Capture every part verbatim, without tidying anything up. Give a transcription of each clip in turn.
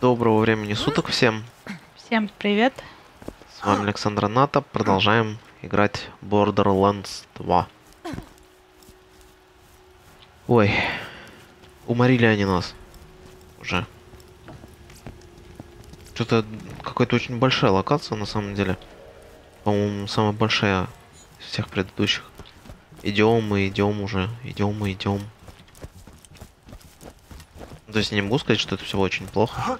Доброго времени суток всем. Всем привет. С вами Александр Ната. Продолжаем играть Borderlands два. Ой, уморили они нас уже. Что-то какая-то очень большая локация на самом деле. По-моему, самая большая из всех предыдущих. Идем мы, идем уже, идем мы, идем. То есть не могу сказать, что это все очень плохо.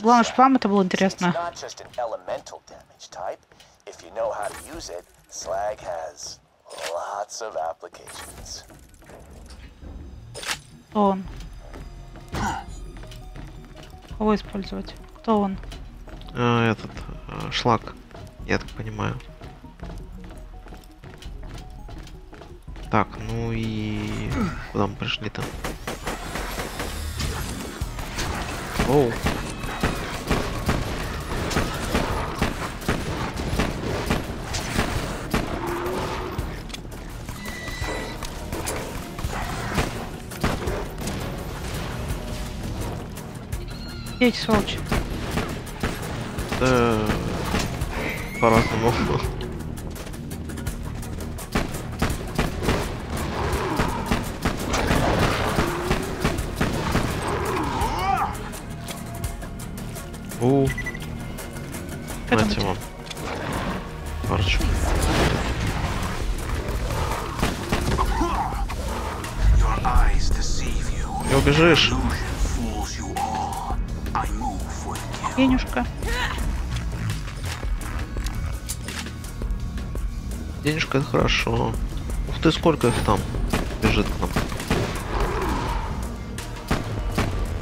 Главное, что вам это было интересно. Кто он? Кого использовать? Кто он? А, этот а, шлак, я так понимаю. Так, ну и куда мы пришли-то? Оу. Эти сволочи. Да, по-разному. У. Знаете, вам. Короче. Не убежишь. Денюшка. Денюшка, это хорошо. Ух ты, сколько их там бежит к нам.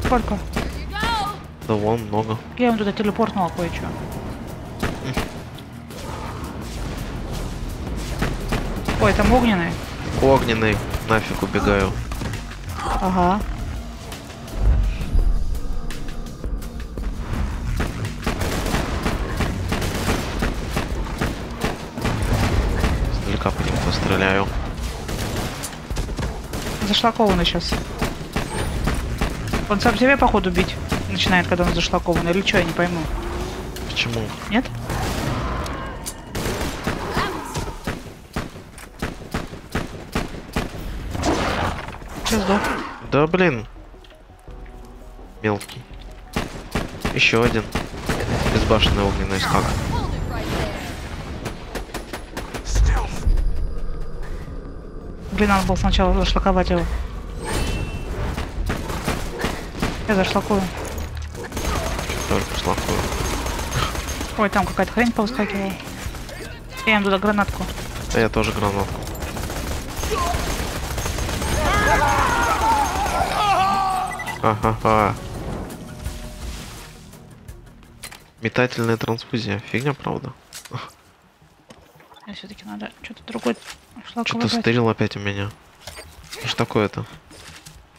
Сколько? Да вон, много. Я им туда телепортнула кое-что. Ой, там огненный. Огненный. Нафиг убегаю. Ага. Издалека по ним постреляю. Зашлакованный сейчас. Он сам себя, походу, бить начинает, когда он зашлакован, или что, я не пойму. Почему? Нет? Сейчас сдох. Да блин. Мелкий. Еще один. Безбашенный огненный скак. Блин, надо было сначала зашлаковать его. Я зашлакую. Ой, там какая-то хрень повыскакивала. Я им туда гранатку. Я тоже гранатку. Ха-ха-ха. Метательная трансфузия. Фигня, правда? Мне все-таки надо что-то другое. Что-то стырил опять у меня. Что такое-то?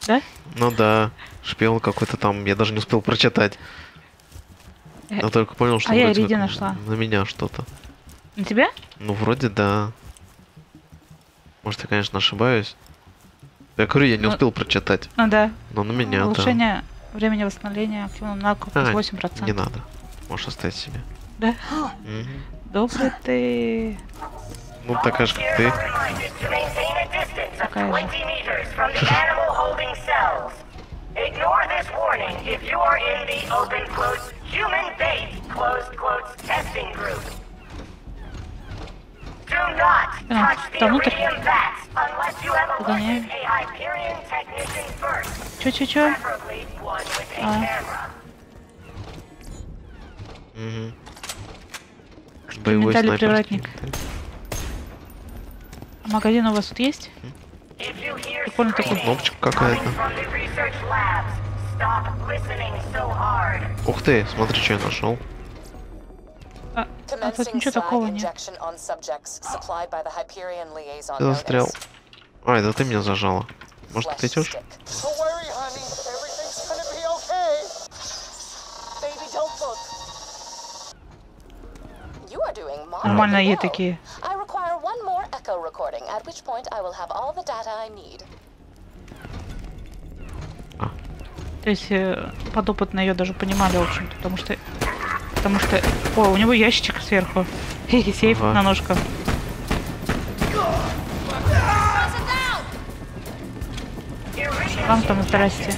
Да? Ну да. Шпион какой-то там. Я даже не успел прочитать. Я только понял, что а я Ириди нашла. На меня что-то. На тебя? Ну, вроде да. Может, я, конечно, ошибаюсь. Я говорю, я не ну, успел прочитать. Ну да. Но на меня, улучшение да. времени восстановления активного навыка плюс восемь процентов. Не надо. Можешь оставить себе. Да? Угу. Добрый ты. Ну, такая же, как ты. Такая же. Ignore this warning if you are in the open quotes human bait closed quotes testing group. Do not touch the Iridium bats unless you have alerted a Hyperion technician first. Чё-чё-чё? Мгм. Боевой снайпер. А магазин у вас тут есть? Прикольно, такой кнопочка какая-то. Ух ты, смотри, что я нашел. А, а тут ничего такого нет. Ты застрял. Ай, да ты меня зажала. Может, ты идешь? Нормально, я такие. То есть подопытные ее даже понимали, в общем-то, потому что... Потому что... О, у него ящичек сверху. Хе-хе, сейф ага. на ножках. Вам там, здрасте.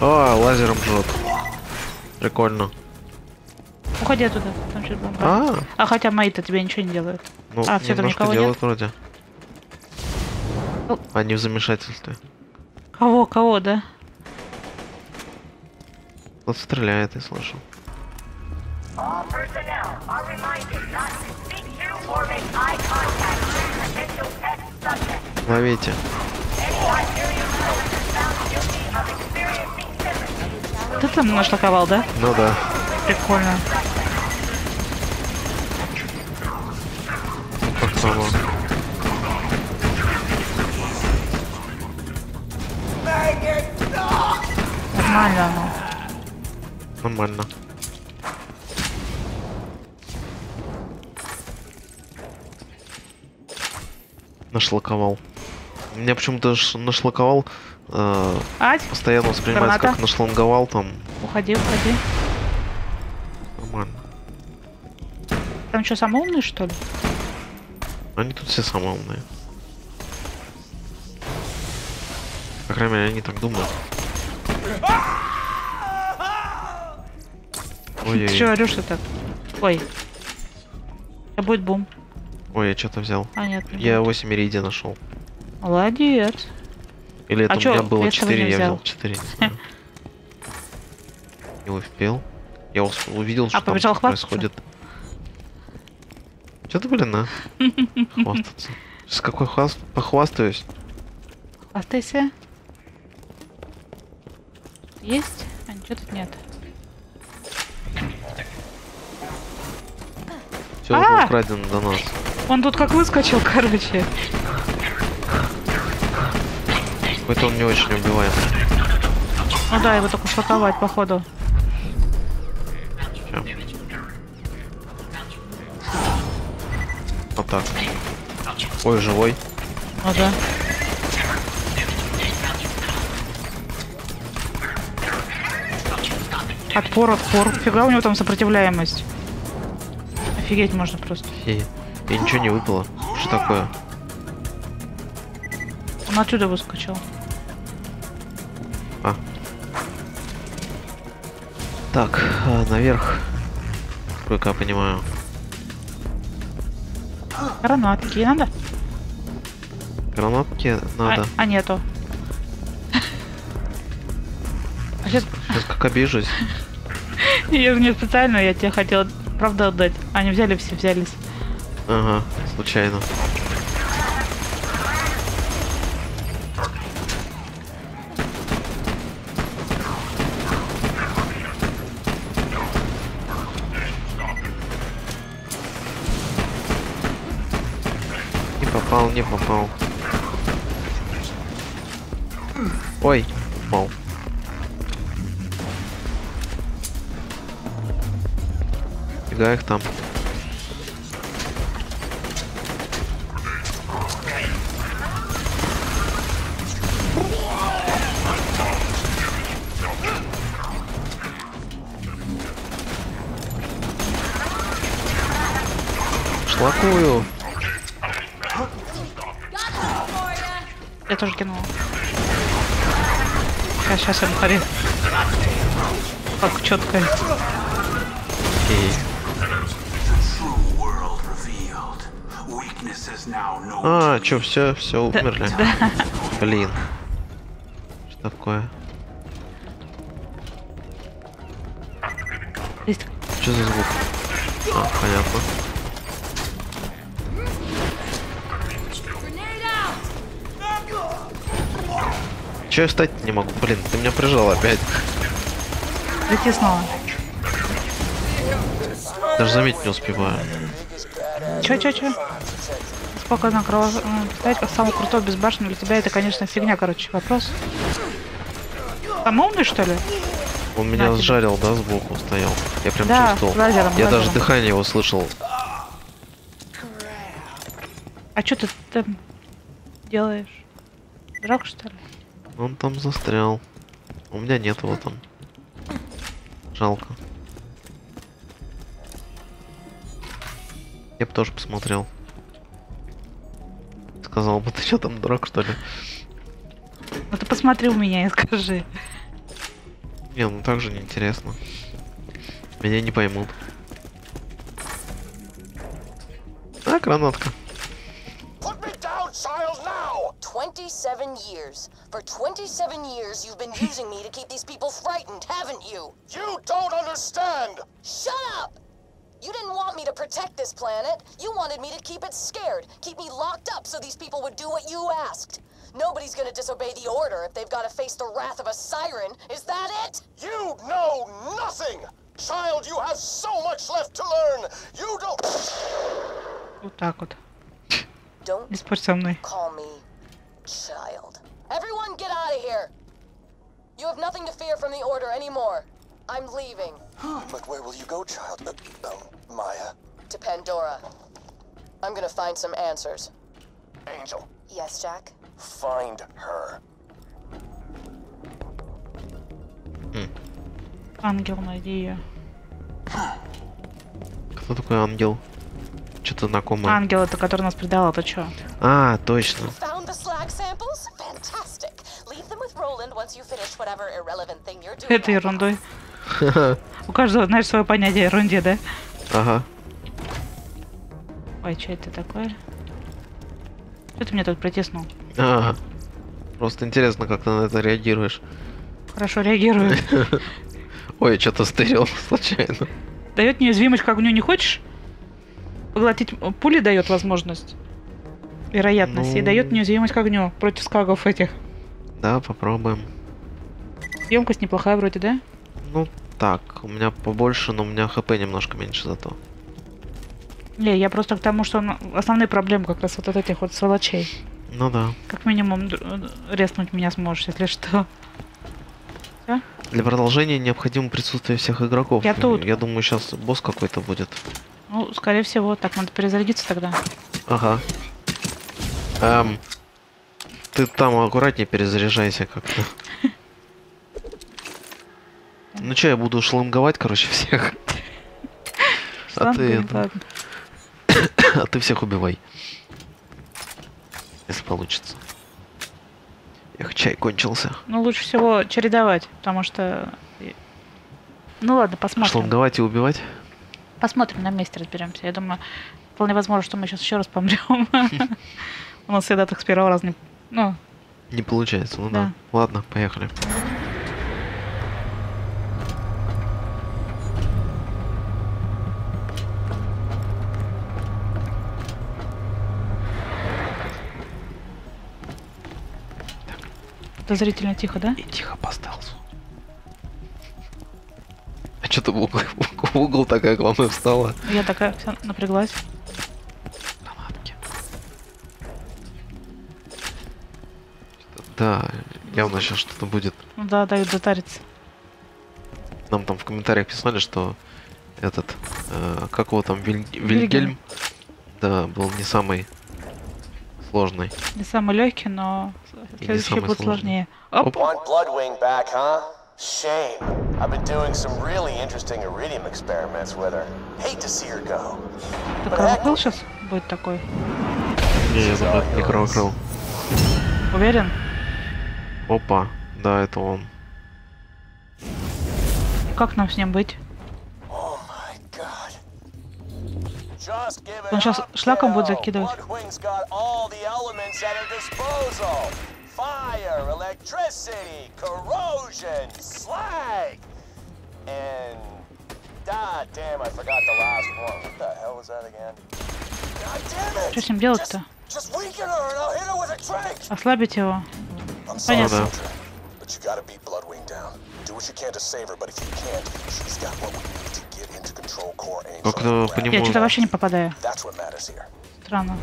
О, лазером жжет. Прикольно. Уходи оттуда. Там сейчас бомба. А, -а, -а. а хотя мои-то тебе ничего не делают. Ну, а, все там никого делают нет? вроде. Они в замешательстве. Кого, кого, да? Вот стреляет, я слышал. Ловите. Ты там нашлаковал, да? Ну да. Прикольно. Ну, нормально оно. Нормально. Нашлаковал. Меня почему-то нашлаковал. Э, постоянно воспринимается как нашланговал там. Уходи, уходи. Нормально. Там что, самые умные, что ли? Они тут все самые умные. По крайней мере, они так думают. Ой-ой-ой. Ты что орешь-то так? Ой. Это будет бум. Ой, я что-то взял. А, нет, я восемь иридия нашел. Молодец. Или это а у меня чё? было я четыре, я взял четыре. И успел. Я увидел, что а, побежал там происходит. Что ты, блин, а? Хвастаться. С какой хваст... похвастаюсь? Хвастайся. Есть? А ничего тут нет. Все уже украдено до нас. Он тут как выскочил, короче. Какой-то он не очень убиваем. Ну да, его только шлаковать, походу. Все. Вот так. Ой, живой. Ну да. Отпор, отпор. Фига у него там сопротивляемость. Офигеть можно просто. И, и ничего не выпало. Что такое? Он отсюда выскочил. А. Так, наверх. Сколько я понимаю. Гранатки надо? Гранатки надо. А, а нету. Сейчас... Сейчас как обижусь. Я же не специально, я тебе хотела правда отдать. Они взяли, все взялись. Ага, случайно. Не попал, не попал. Ой, попал. Да, их там. Шлакую. Я тоже кинула. Я сейчас им пари. Так, четко. А, чё, все, все умерли. Да. Блин. Что такое? Есть. Что за звук? А, понятно. Чё я встать не могу? Блин, ты меня прижал опять. Лети снова. Даже заметить не успеваю. Чё, чё, чё? Спокойно, кровать, самый крутой без башни для тебя это, конечно, фигня, короче, вопрос. Там умный, что ли? Он меня сжарил, да, сбоку стоял. Я прям да, чувствовал. Лазером, я лазером. даже дыхание его слышал. А что ты там делаешь? Драк, что ли? Он там застрял. У меня нет его там. Жалко. Я бы тоже посмотрел. Сказал бы, ты что там, дурак, что ли? Ну ты посмотри у меня и скажи. Не, ну так же неинтересно. Меня не поймут. А, гранатка. twenty-seven years. For twenty-seven years, you've been using me to keep these people frightened, haven't you? You don't understand! Shut up! You didn't want me to protect this planet. You wanted me to keep it scared, keep me locked up so these people would do what you asked. Nobody's gonna disobey the order if they've gotta face the wrath of a siren. Is that it? You know nothing! Child, you have so much left to learn! You don't... Вот так вот. Не спорь со мной. Child. Everyone get out of here. You have nothing to fear from the order anymore. I'm leaving. But where will you go, child? Uh, oh, Maya. To Pandora. I'm gonna find some answers. Angel. Yes, Jack? Find her. Ангел, найди ее. Кто такой Ангел? Что-то знакомое. Ангел, это который нас предал, это что? А, точно. Это ерундой. У каждого, знаешь, свое понятие ерунде, да? Ага. Ой, что это такое? Что ты меня тут притиснул? А, просто интересно, как ты на это реагируешь. Хорошо реагирую. Ой, что-то стырил случайно. Дает неуязвимость к огню, не хочешь? Поглотить пули дает возможность. Вероятность. Ну... И дает неуязвимость к огню против скагов этих. Да, попробуем. Емкость неплохая вроде, да? Ну так, у меня побольше, но у меня хп немножко меньше зато. Не, я просто к тому, что основные проблемы как раз вот от этих вот сволочей. Ну да. Как минимум резнуть меня сможешь, если что. Все? Для продолжения необходимо присутствие всех игроков. Я тут. Я думаю, сейчас босс какой-то будет. Ну, скорее всего, так, надо перезарядиться тогда. Ага. Эм, ты там аккуратнее перезаряжайся как-то. Ну че, я буду шланговать, короче, всех. А ты, а ты всех убивай. Если получится. Эх, чай кончился. Ну, лучше всего чередовать, потому что... Ну ладно, посмотрим. Шланговать и убивать? Посмотрим, на месте разберемся. Я думаю, вполне возможно, что мы сейчас еще раз помрем. У нас всегда так с первого раза не... Ну... Не получается, ну да. да. Ладно, поехали. Так. Подозрительно тихо, да? И тихо постелсу. А что ты в угол, в угол такая главная встала? Я такая вся напряглась. Да, явно сейчас что-то будет. Ну да, дают затариться. Нам там в комментариях писали, что этот, э, как его там, Виль... Вильгельм. Вильгельм, да, был не самый сложный. Не самый легкий, но следующий будет сложнее. Оп! Ты кровокрыл сейчас будет такой? Не, я забыл, не кровокрыл. Уверен? Опа, да, это он. Как нам с ним быть? Он сейчас шлаком будет закидывать. Что с ним делать-то? Ослабить его. Понятно. Как-то по нему... Я что-то вообще не попадаю. Странно.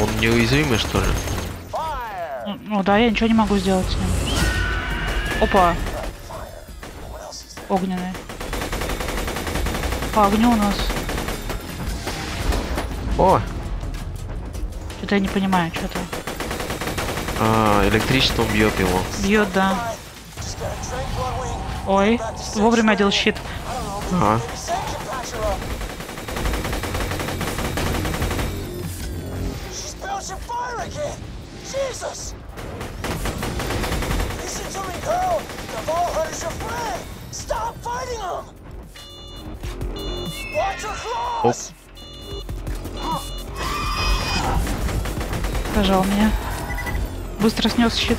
Он неуязвимый, что ли? Ну, ну да, я ничего не могу сделать с ним. Опа. Огненный. По огню у нас. О! Что-то я не понимаю, что-то. А, электричеством бьет его. Бьет, да. Ой, вовремя одел щит. Ага. Оп. Пожал меня. Быстро снес щит.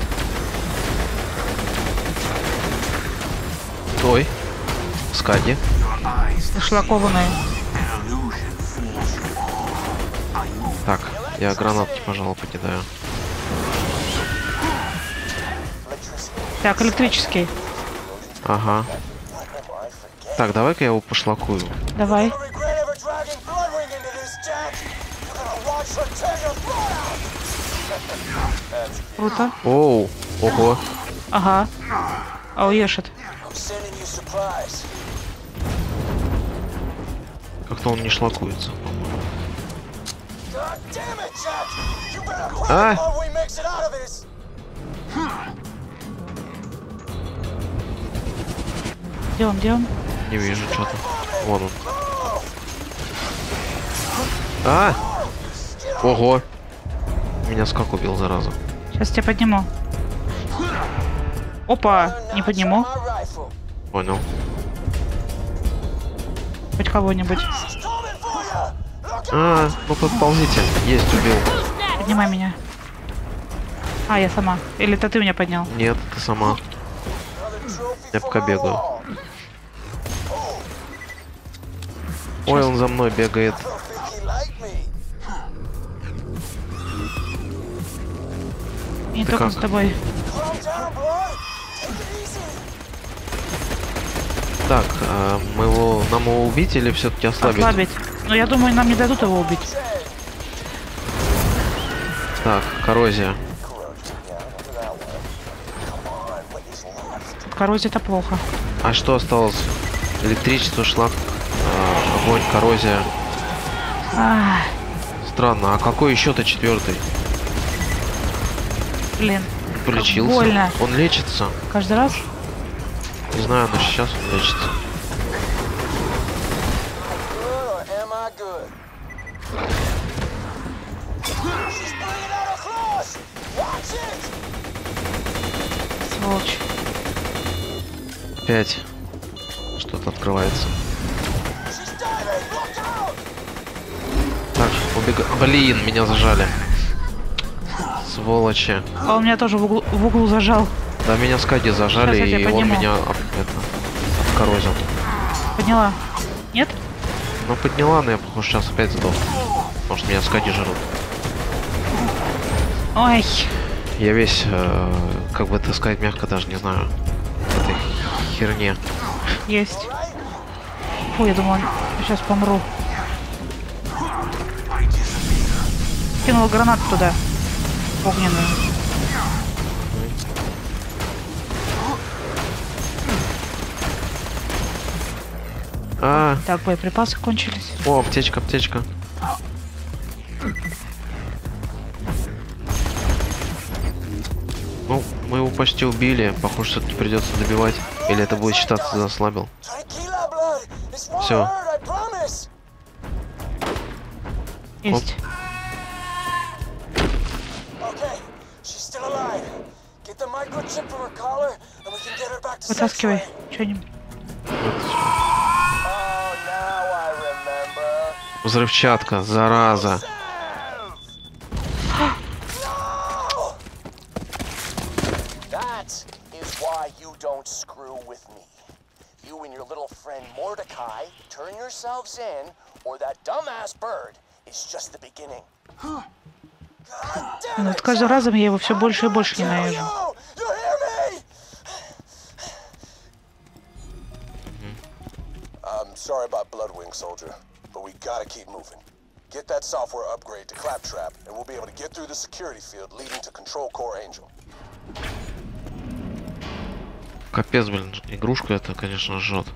Ой. Скади. Зашлакованная. Так, я гранатки, пожалуй, покидаю. Так, электрический. Ага. Так, давай-ка я его пошлакую. Давай. Круто. Оу, ого. Ага. А уешит. Как-то он не шлакуется. А? Где он, где он? Не вижу что-то. Вон он. А! Ого! Меня скак убил, зараза. Сейчас тебя подниму. Опа! Не подниму. Понял. Хоть кого-нибудь. А, ну подползите. Есть, убил. Поднимай меня. А, я сама. Или это ты меня поднял? Нет, ты сама. Я пока бегаю. Ой, он за мной бегает. Не только с тобой. Так, а мы его, нам его убить или все-таки ослабить? Ослабить. Но я думаю, нам не дадут его убить. Так, коррозия. Коррозия это плохо. А что осталось? Электричество, шлак, э, огонь, коррозия. А... Странно, а какой еще-то четвертый? Блин. Полечился. Больно. Он лечится. Каждый раз? Не знаю, но сейчас он лечится. Сволочь. Опять что-то открывается. Так, убегай. Блин, меня зажали. Сволочи. А он меня тоже в углу, в углу зажал. Да, меня скади зажали, и подниму. Он меня об, это, обкорозил. Подняла. Нет? Ну, подняла, но я, похоже, сейчас опять сдох. Может, меня скади жрут. Ой. Я весь, э, как бы это сказать мягко, даже не знаю. Этой херне. Есть. Фу, я думал, сейчас помру. Кинул гранату туда. Огненную. А... Так, боеприпасы кончились. О, аптечка, аптечка. Ну, мы его почти убили. Похоже, все-таки придется добивать. Или это будет считаться за ослабил. Все. Есть. Оп. Вытаскивай что-нибудь. Взрывчатка, зараза. Ну, вот каждым разом я его все больше и больше ненавижу. Sorry about Bloodwing, soldier, but we gotta keep moving. Get that software upgrade to Claptrap, and we'll be able to get through the security field leading to Control Core Angel. Капец, блин, игрушка это, конечно, жжет.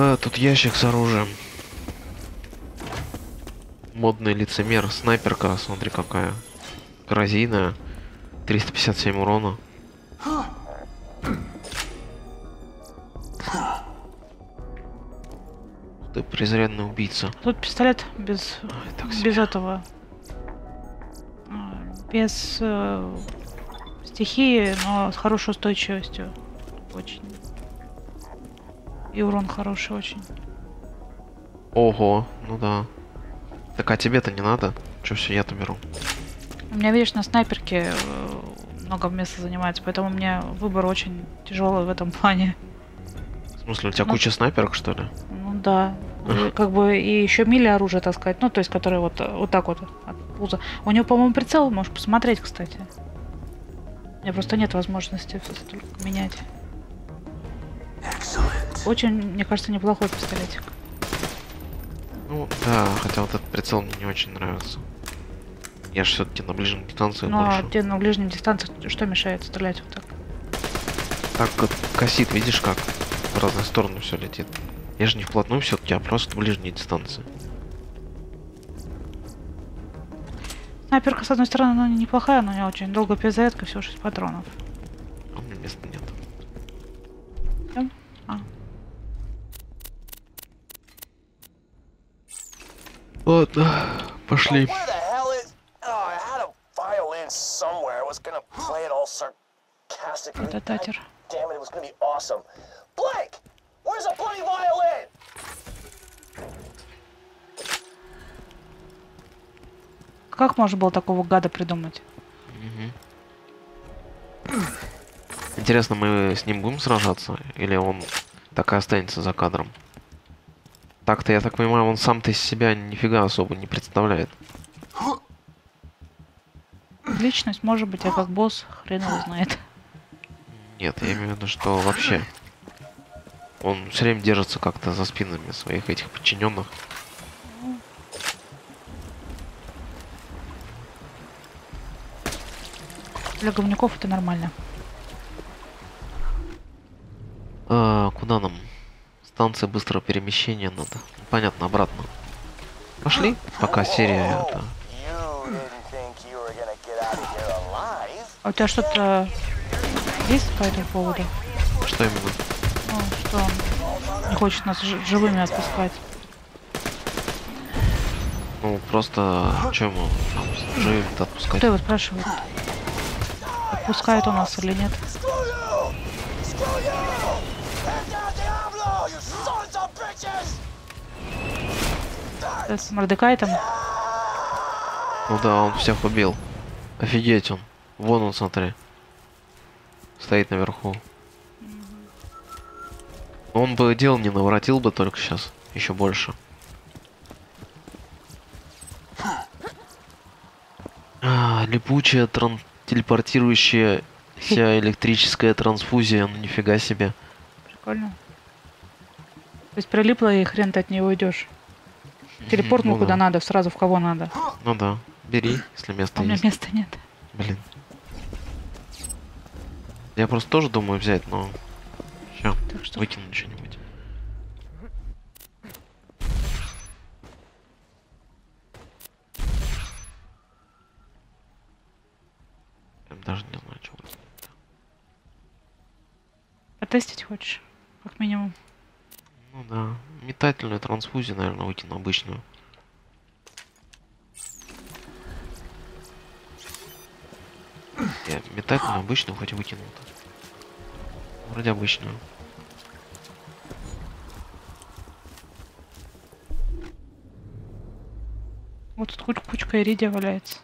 Да, тут ящик с оружием. Модный лицемер. Снайперка, смотри какая. Коррозийная. триста пятьдесят семь урона. Ты презренный убийца. Тут пистолет без, ой, без этого. Без э, стихии, но с хорошей устойчивостью. Очень. И урон хороший очень. Ого, ну да. Так а тебе-то не надо? Чё все, я-то беру. У меня, видишь, на снайперке много места занимается, поэтому у меня выбор очень тяжелый в этом плане. В смысле, у тебя ну, куча снайперок, что ли? Ну да. Как бы и еще мили оружие таскать, ну то есть, которое вот, вот так вот от пуза. У него, по-моему, прицел, можешь посмотреть, кстати. У меня просто нет возможности только менять. Очень, мне кажется, неплохой пистолетик. Ну да, хотя вот этот прицел мне не очень нравится. Я же все-таки на ближнем дистанции. Ну а тебе на ближнем дистанции что мешает стрелять вот так? Так вот косит, видишь как? В разные стороны все летит. Я же не вплотную все-таки, а просто на ближней дистанции. Снайперка, с одной стороны, она неплохая, но у меня очень долго перезарядка, всего шесть патронов. А у меня места нет. Ладно, пошли. Это татер. Как можно было такого гада придумать? Mm-hmm. Интересно, мы с ним будем сражаться? Или он так и останется за кадром? Так-то, я так понимаю, он сам-то из себя нифига особо не представляет. Личность, может быть, а как босс, хрен его знает. Нет, я имею в виду, что вообще он все время держится как-то за спинами своих этих подчиненных. Для говнюков это нормально. А, куда нам? Станция быстрого перемещения надо. Понятно, обратно. Пошли, пока серия. Это... А у тебя что-то есть по этому поводу? Что именно? Ну, что он не хочет нас живыми отпускать. Ну, просто... Чем он живыми-то отпускать? Кто его спрашивает? Отпускает он нас или нет? С Мордекай там. Ну да, он всех убил. Офигеть он. Вон он, смотри. Стоит наверху. Он бы дел не наворотил бы только сейчас. Еще больше. А, липучая тран... телепортирующаяся электрическая трансфузия. Ну нифига себе. Прикольно. То есть прилипла и хрен ты от нее уйдешь. Телепортнул, ну, куда да. надо, сразу в кого надо. Ну да, бери, если места а есть. У меня места нет. Блин. Я просто тоже думаю взять, но... Все, что... выкину что-нибудь. Я даже не знаю, что будет. Потестить хочешь? Как минимум. Ну да, метательную трансфузию, наверное, выкину обычную. Я метательную обычную хоть выкинул. Вроде обычную. Вот тут куч кучка иридия валяется.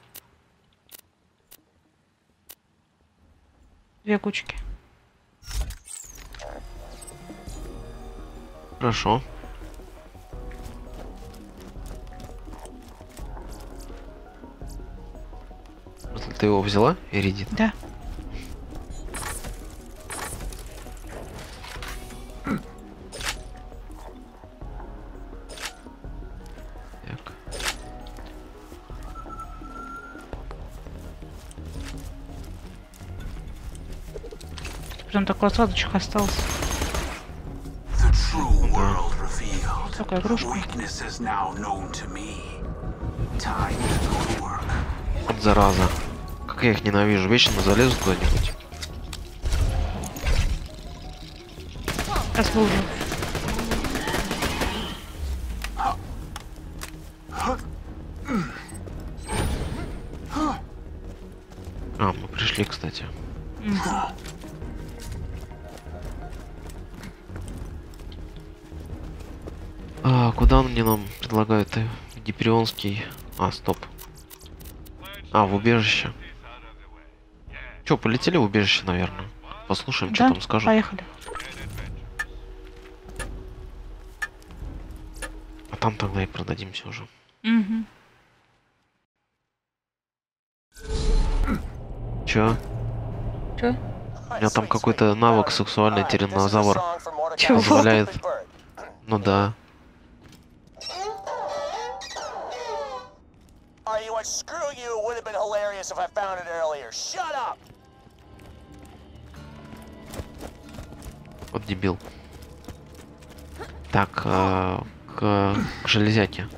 Две кучки. Хорошо. Ты его взяла, Эридит? Да. Так. Прям такой осадочек остался. такая игрушка. Вот зараза. Как я их ненавижу. Вечно залезу куда-нибудь. Ослужу. А, мы пришли, кстати. А, куда он мне нам предлагает? Гиперионский. А, стоп. А, в убежище. Че, полетели в убежище, наверное? Послушаем, да? Что там скажут. Поехали. А там тогда и продадимся уже. Угу. Че? Че? У меня там какой-то навык сексуальный тираннозавр. Чего? Позволяет... Ну да. Вот дебил. Так, э, к, к железяке.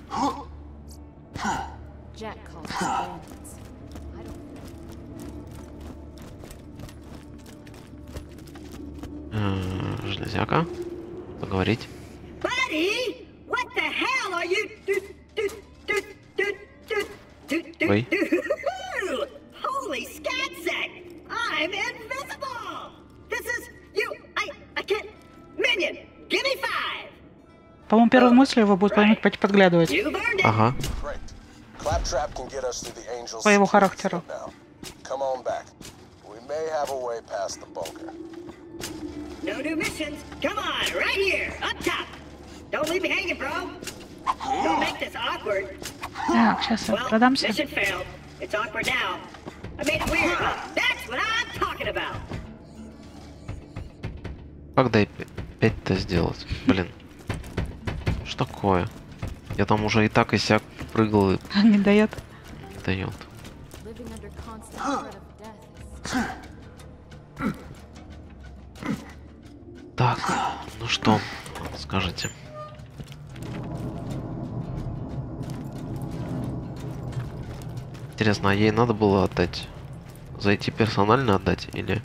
Железяка. Поговорить. Ой. По-моему, первая мысль его будет поймать подглядывать. Ага. По его характеру. Так, сейчас я продамся. Как дай пять-то сделать? Блин. Что такое? Я там уже и так и сяк прыгал и... Не дает. Не дает. Так, ну что, скажите. Интересно, а ей надо было отдать? Зайти персонально отдать или,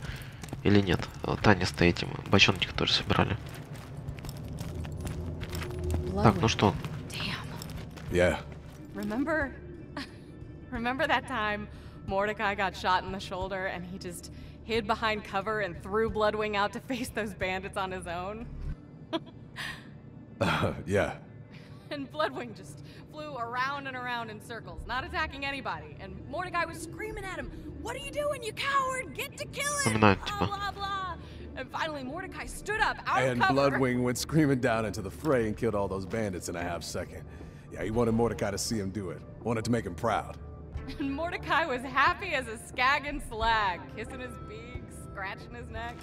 или нет? Таня стоит, мы бочонки, которые собирали. Так, ну что? Yeah. Remember? Remember that time Mordecai got shot in the shoulder and he just hid behind cover and threw Bloodwing out to face those bandits on his own? uh, yeah. And Bloodwing just flew around and around in circles, not attacking anybody. And Mordecai was screaming at him, "What are you doing, you coward? Get to killing!" Blah blah blah. And finally, Mordecai stood up out of cover. And Bloodwing went screaming down into the fray and killed all those bandits in a half second. Yeah, he wanted Mordecai to see him do it. Wanted to make him proud. And Mordecai was happy as a skag and slag, kissing his beak, scratching his neck.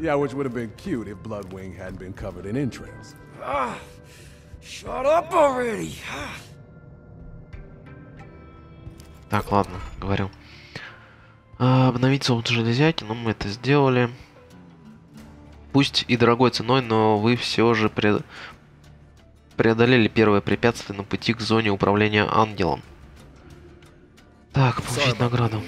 Yeah, which would have been cute if Bloodwing hadn't been covered in entrails. Ah. Shut up already. Так, ладно, говорю. А, обновить золото железяки, но мы это сделали. Пусть и дорогой ценой, но вы все же пре... преодолели первое препятствие на пути к зоне управления Ангелом. Так, получить награду.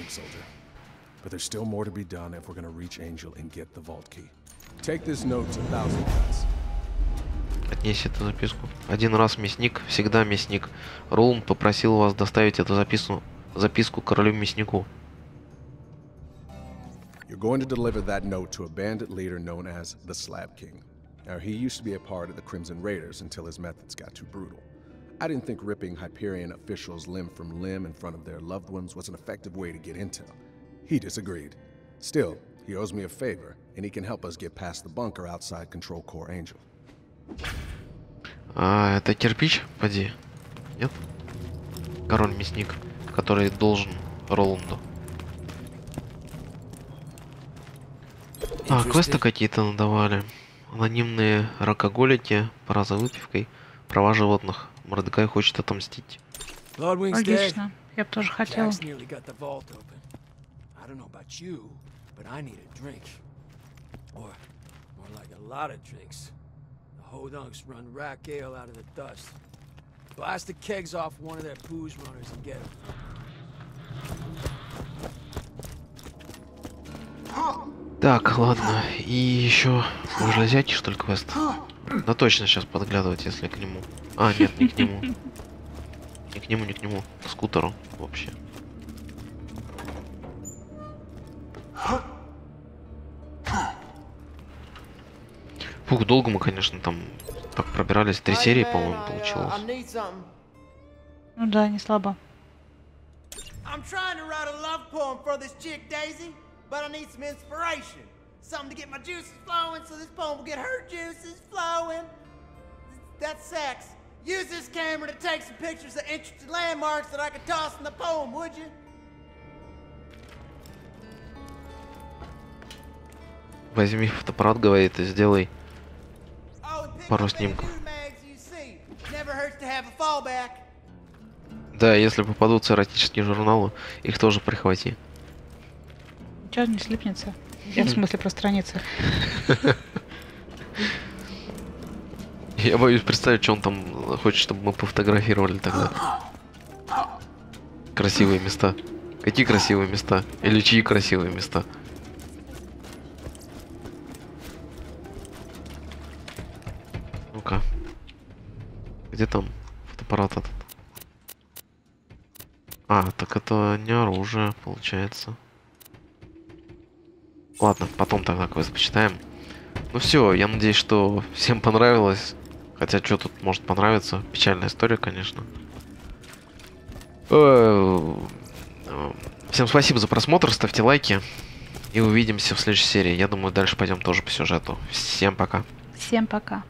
Отнеси эту записку. Один раз мясник, всегда мясник. Роланд попросил вас доставить эту записку, записку королю-мяснику. You're going to deliver that note to a bandit leader known as the Slab King. Now, he used to be a part of the Crimson Raiders until his methods got too brutal. I didn't think ripping Hyperion officials limb from limb in front of their loved ones was an effective way to get intel. He disagreed. Still, he owes me a favor, and he can help us get past the bunker outside Control Core Angel. А, это кирпич? Поди. Нет? Король-мясник, который должен Роланду. А, квесты какие-то надавали. Анонимные ракоголики, пора за выпивкой, права животных. Мордекай хочет отомстить. Логично, я бы тоже хотел. Hodunks run rack ale out of the dust. Blast the kegs off one of their booze runners and get them. Так, ладно. И еще можно взять, что ли, квест? Да точно сейчас подглядывать, если к нему. А, нет, не к нему. Не к нему, не к нему. К скутеру вообще. Фух, долго мы, конечно, там так пробирались. Три серии, по-моему, получилось. Ну да, не слабо. Возьми фотоаппарат, говорит, и сделай пару снимков. Да, если попадутся эротические журналы, их тоже прихвати. Ничего не слипнется. Я в смысле про страницы. Я боюсь представить, что он там хочет, чтобы мы пофотографировали тогда. Красивые места. Какие красивые места? Или чьи красивые места? Ну-ка. Где там фотоаппарат этот? А, так это не оружие, получается. Ладно, потом тогда квест почитаем. Ну все, я надеюсь, что всем понравилось. Хотя, что тут может понравиться? Печальная история, конечно. Всем спасибо за просмотр, ставьте лайки. И увидимся в следующей серии. Я думаю, дальше пойдем тоже по сюжету. Всем пока. Всем пока.